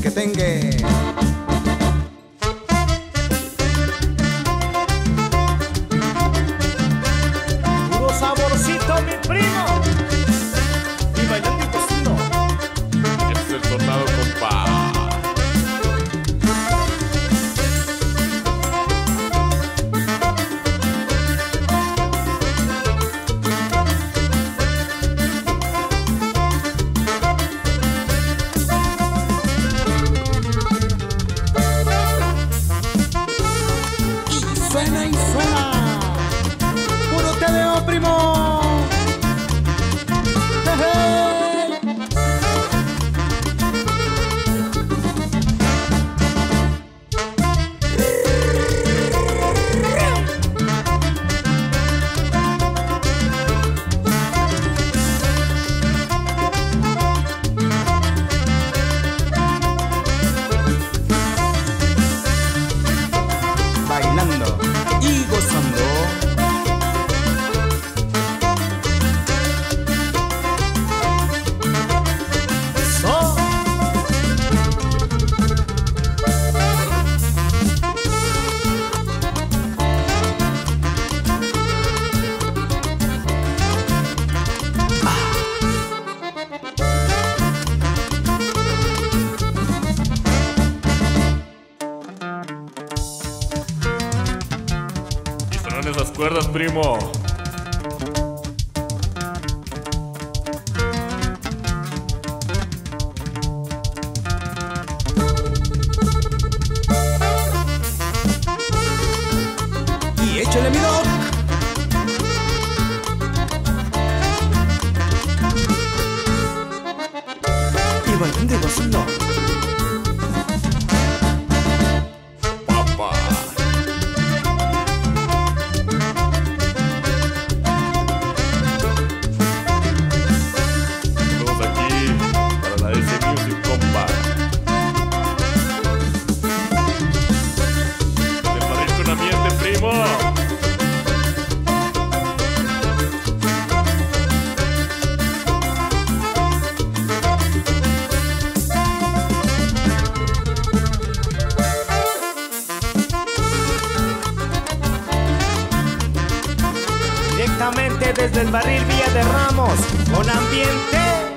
que tenga. Esas cuerdas, primo. Y échale, mi doc. Y bailando y gozando. Desde el barril Villa de Ramos, con ambiente.